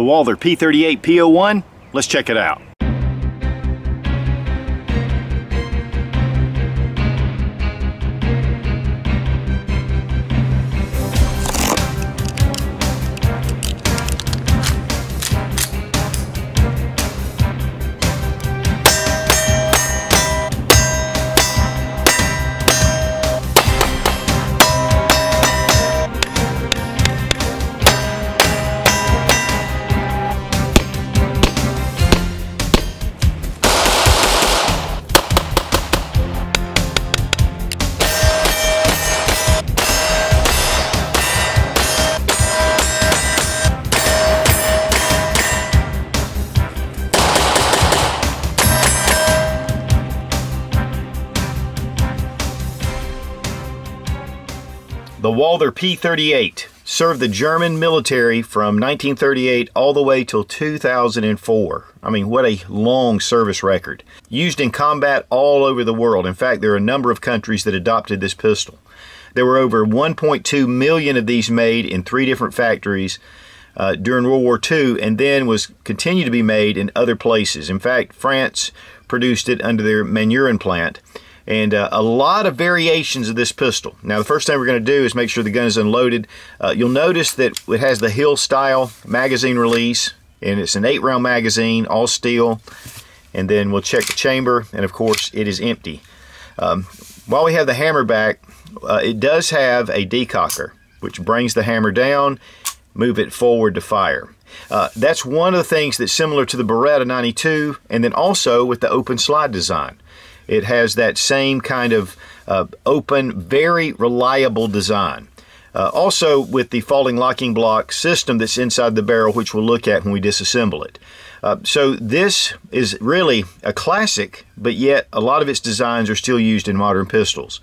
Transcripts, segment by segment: the Walther P38 P01. Let's check it out. The Walther P38 served the German military from 1938 all the way till 2004. I mean, what a long service record. Used in combat all over the world. In fact, there are a number of countries that adopted this pistol. There were over 1.2 million of these made in 3 different factories during World War II, and then was continued to be made in other places. In fact, France produced it under their Manurin plant. And a lot of variations of this pistol. Now, the first thing we're going to do is make sure the gun is unloaded. You'll notice that it has the Hill style magazine release, and it's an 8-round magazine, all steel. And then we'll check the chamber, and of course it is empty. While we have the hammer back, it does have a decocker, which brings the hammer down, move it forward to fire. That's one of the things that's similar to the Beretta 92, and then also with the open slide design. It has that same kind of open, very reliable design. Also with the falling locking block system that's inside the barrel, which we'll look at when we disassemble it. So this is really a classic, but yet a lot of its designs are still used in modern pistols.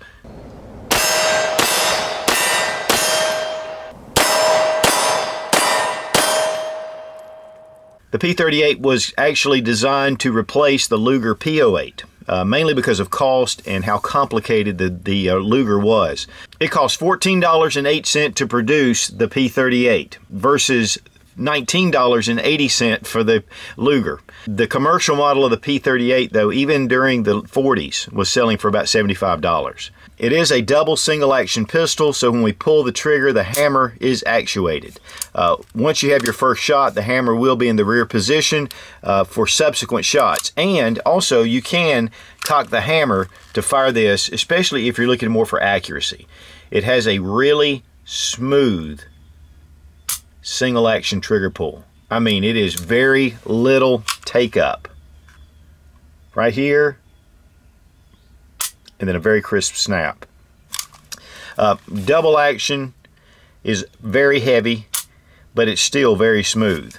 The P38 was actually designed to replace the Luger P08. Mainly because of cost and how complicated the Luger was. It cost $14.08 to produce the P38 versus $19.80 for the Luger. The commercial model of the P38, though, even during the 40s, was selling for about $75. It is a double single-action pistol, so when we pull the trigger, the hammer is actuated. Once you have your first shot, the hammer will be in the rear position for subsequent shots. And also, you can cock the hammer to fire this, especially if you're looking more for accuracy. It has a really smooth single-action trigger pull. I mean, it is very little take-up. Right here, and then a very crisp snap. Double action is very heavy, but it's still very smooth.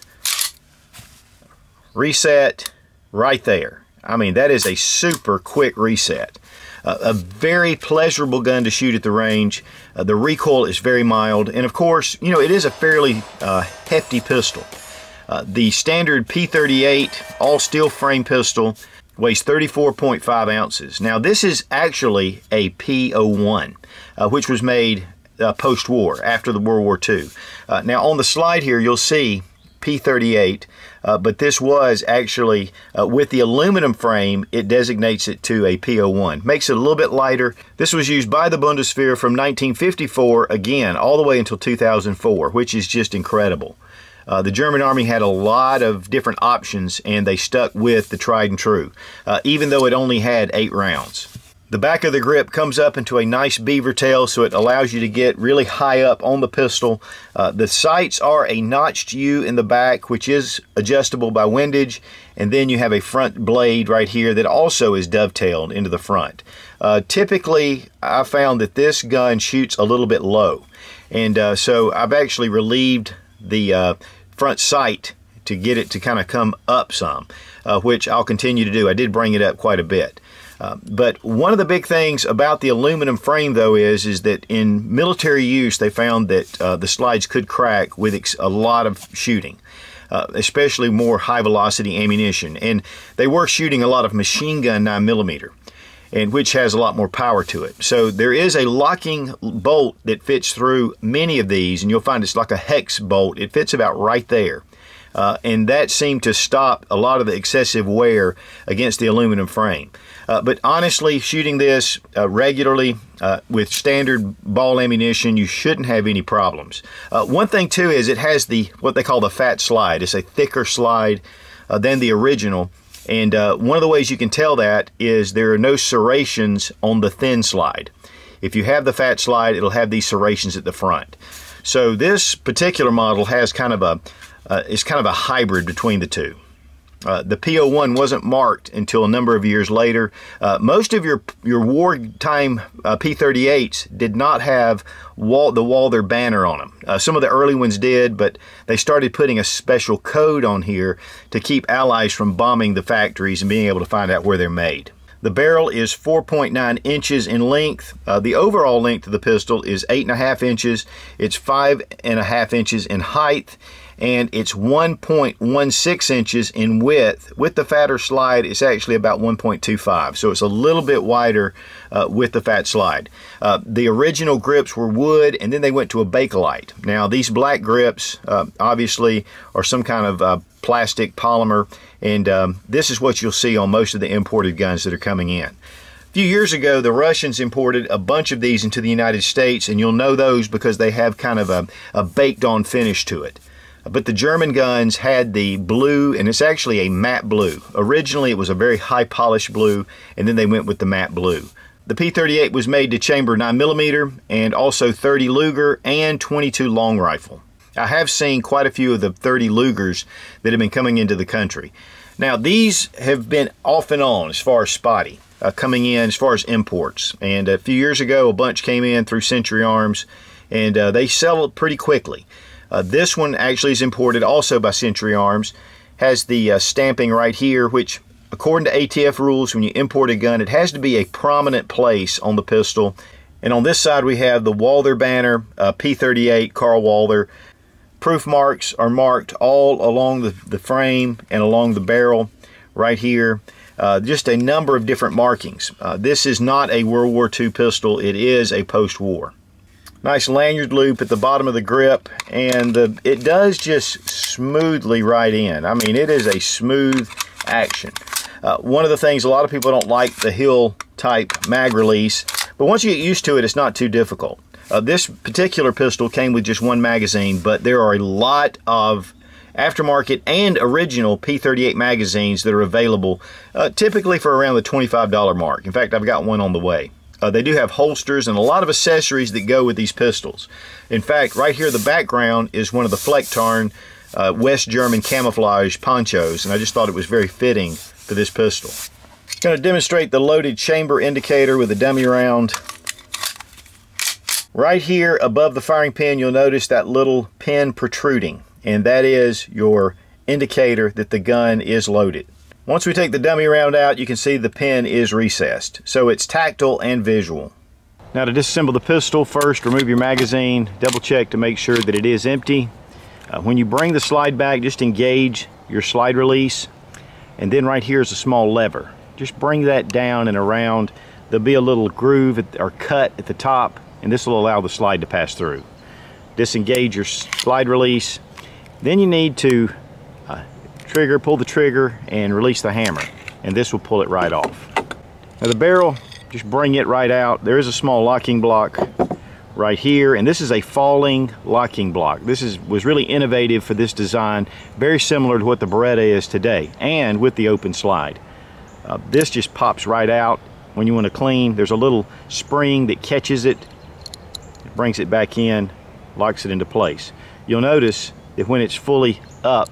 Reset right there. I mean, that is a super quick reset. A very pleasurable gun to shoot at the range. The recoil is very mild, and of course, you know, it is a fairly hefty pistol. The standard P38 all-steel frame pistol weighs 34.5 ounces. Now, this is actually a P01, which was made post-war, after the World War II. Now, on the slide here, you'll see P38, but this was actually, with the aluminum frame, it designates it to a P01. Makes it a little bit lighter. This was used by the Bundeswehr from 1954, again, all the way until 2004, which is just incredible. The German Army had a lot of different options, and they stuck with the tried and true, even though it only had 8 rounds. The back of the grip comes up into a nice beaver tail, so it allows you to get really high up on the pistol. The sights are a notched U in the back, which is adjustable by windage, and then you have a front blade right here that also is dovetailed into the front. Typically, I found that this gun shoots a little bit low, and so I've actually relieved the front sight to get it to kind of come up some, which I'll continue to do. I did bring it up quite a bit. But one of the big things about the aluminum frame, though, is that in military use, they found that the slides could crack with a lot of shooting, especially more high-velocity ammunition. And they were shooting a lot of machine gun 9mm. And which has a lot more power to it. So there is a locking bolt that fits through many of these, and you'll find it's like a hex bolt. It fits about right there. and that seemed to stop a lot of the excessive wear against the aluminum frame. But honestly, shooting this regularly with standard ball ammunition, you shouldn't have any problems. One thing too is it has the what they call the fat slide. It's a thicker slide than the original. And one of the ways you can tell that is there are no serrations on the thin slide. If you have the fat slide, it'll have these serrations at the front. So this particular model has kind of a, it's kind of a hybrid between the two. The P01 wasn't marked until a number of years later. Most of your wartime P38s did not have the Walther banner on them. Some of the early ones did, but they started putting a special code on here to keep allies from bombing the factories and being able to find out where they're made. The barrel is 4.9 inches in length. The overall length of the pistol is 8.5 inches. It's 5.5 inches in height, and it's 1.16 inches in width. With the fatter slide, it's actually about 1.25, so it's a little bit wider with the fat slide. The original grips were wood, and then they went to a Bakelite. Now, these black grips, obviously, are some kind of plastic polymer, and this is what you'll see on most of the imported guns that are coming in. A few years ago, the Russians imported a bunch of these into the United States, and you'll know those because they have kind of a baked-on finish to it. But the German guns had the blue, and it's actually a matte blue. Originally, it was a very high-polished blue, and then they went with the matte blue. The P38 was made to chamber 9mm, and also 30 Luger and 22 long rifle. I have seen quite a few of the 30 Lugers that have been coming into the country. Now, these have been off and on as far as spotty, coming in as far as imports. And a few years ago, a bunch came in through Century Arms, and they sell pretty quickly. This one actually is imported also by Century Arms. Has the stamping right here, which according to ATF rules, when you import a gun, it has to be a prominent place on the pistol. And on this side, we have the Walther banner, P38, Carl Walther. Proof marks are marked all along the frame and along the barrel right here. Just a number of different markings. This is not a World War II pistol. It is a post-war. Nice lanyard loop at the bottom of the grip, and it does just smoothly right in. I mean, it is a smooth action. One of the things, a lot of people don't like the Hill type mag release, but once you get used to it, it's not too difficult. This particular pistol came with just one magazine, but there are a lot of aftermarket and original P38 magazines that are available, typically for around the $25 mark. In fact, I've got one on the way. They do have holsters and a lot of accessories that go with these pistols. In fact, right here the background is one of the Flecktarn West German camouflage ponchos, and I just thought it was very fitting for this pistol. I'm going to demonstrate the loaded chamber indicator with a dummy round. Right here above the firing pin, you'll notice that little pin protruding, and that is your indicator that the gun is loaded. Once we take the dummy round out, you can see the pin is recessed, so it's tactile and visual. Now, to disassemble the pistol, first remove your magazine, double check to make sure that it is empty. When you bring the slide back, just engage your slide release, and then right here is a small lever. Just bring that down and around. There'll be a little groove or cut at the top, and this will allow the slide to pass through. Disengage your slide release, then you need to pull the trigger and release the hammer, and this will pull it right off. Now the barrel, just bring it right out. There is a small locking block right here, and this is a falling locking block. This was really innovative for this design, very similar to what the Beretta is today, and with the open slide. This just pops right out. When you want to clean, there's a little spring that catches it, brings it back in, locks it into place. You'll notice that when it's fully up,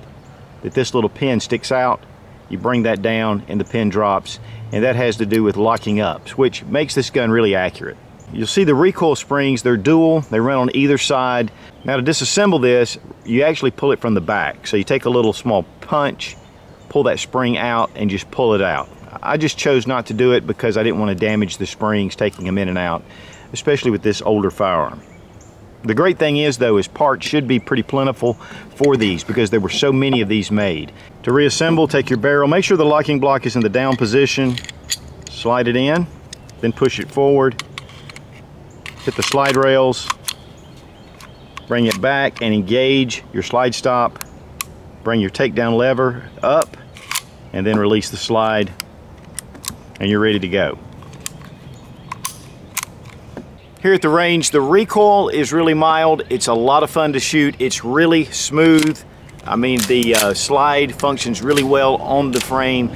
that this little pin sticks out. You bring that down and the pin drops, and that has to do with locking up, which makes this gun really accurate. You'll see the recoil springs, they're dual, they run on either side. Now to disassemble this, you actually pull it from the back. So you take a little small punch, pull that spring out, and just pull it out. I just chose not to do it because I didn't want to damage the springs taking them in and out, especially with this older firearm. The great thing is, though, is parts should be pretty plentiful for these because there were so many of these made. To reassemble, take your barrel, make sure the locking block is in the down position, slide it in, then push it forward, hit the slide rails, bring it back and engage your slide stop, bring your takedown lever up, and then release the slide, and you're ready to go. Here at the range, the recoil is really mild. It's a lot of fun to shoot. It's really smooth. I mean, the slide functions really well on the frame.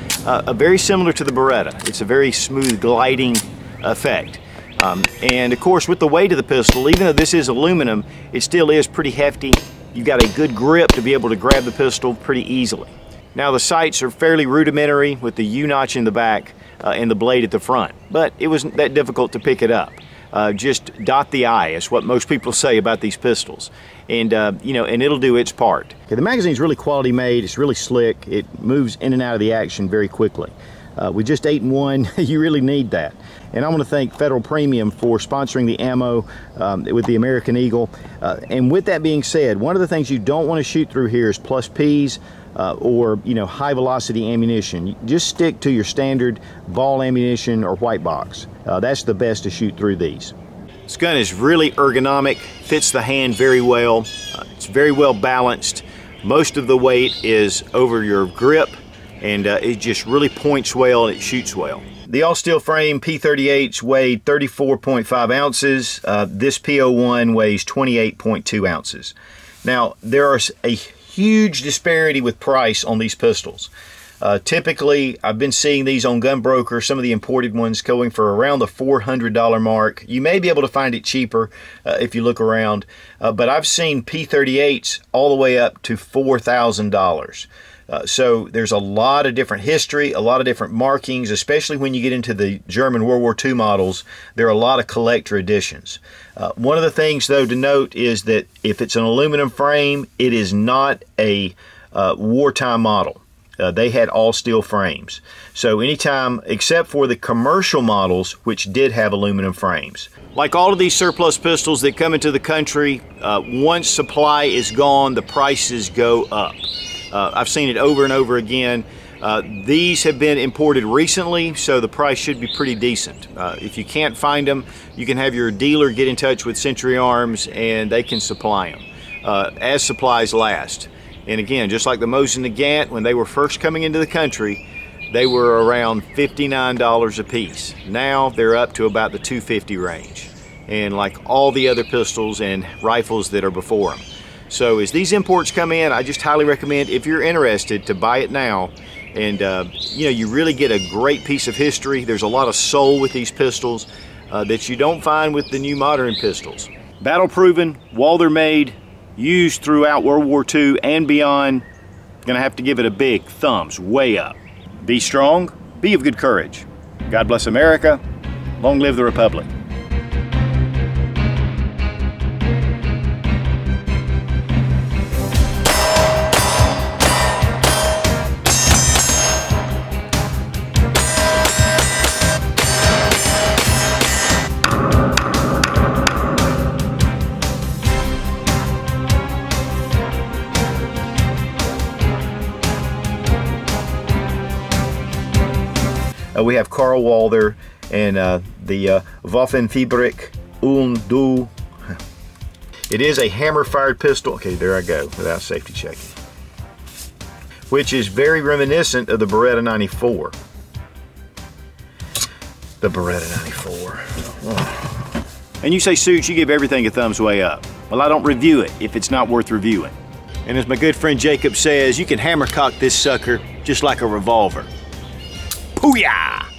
Very similar to the Beretta. It's a very smooth gliding effect. And of course, with the weight of the pistol, even though this is aluminum, it still is pretty hefty. You've got a good grip to be able to grab the pistol pretty easily. Now, the sights are fairly rudimentary with the U-notch in the back and the blade at the front, but it wasn't that difficult to pick it up. Just dot the I is what most people say about these pistols, and you know, and it'll do its part. Okay, the magazine's really quality made. It's really slick. It moves in and out of the action very quickly. With just 8 in 1, you really need that. And I want to thank Federal Premium for sponsoring the ammo with the American Eagle. And with that being said, one of the things you don't want to shoot through here is plus Ps or, you know, high velocity ammunition. You just stick to your standard ball ammunition or white box. That's the best to shoot through these. This gun is really ergonomic, fits the hand very well. It's very well balanced. Most of the weight is over your grip, and it just really points well and it shoots well. The all-steel frame P38s weighed 34.5 ounces. This P01 weighs 28.2 ounces. Now, there is a huge disparity with price on these pistols. Typically, I've been seeing these on Gunbroker, some of the imported ones going for around the $400 mark. You may be able to find it cheaper if you look around, but I've seen P38s all the way up to $4,000. So there's a lot of different history, a lot of different markings, especially when you get into the German World War II models. There are a lot of collector editions. One of the things, though, to note is that if it's an aluminum frame, it is not a wartime model. They had all steel frames. So anytime, except for the commercial models, which did have aluminum frames. Like all of these surplus pistols that come into the country, once supply is gone, the prices go up. I've seen it over and over again. These have been imported recently, so the price should be pretty decent. If you can't find them, you can have your dealer get in touch with Century Arms and they can supply them as supplies last. And again, just like the Mosin-Nagant, when they were first coming into the country, they were around $59 a piece. Now they're up to about the $250 range. And like all the other pistols and rifles that are before them. So as these imports come in, I just highly recommend, if you're interested, to buy it now. And you know, you really get a great piece of history. There's a lot of soul with these pistols that you don't find with the new modern pistols. Battle proven, Walther made, used throughout World War II and beyond. Gonna have to give it a big thumbs way up. Be strong, be of good courage. God bless America, long live the Republic. We have Karl Walther and the Waffenfabrik 1, 2. It is a hammer-fired pistol. Okay, there I go, without safety checking. Which is very reminiscent of the Beretta 94. The Beretta 94. Oh. And you say, Suits, you give everything a thumbs way up. Well, I don't review it if it's not worth reviewing. And as my good friend Jacob says, you can hammer cock this sucker just like a revolver. Booyah!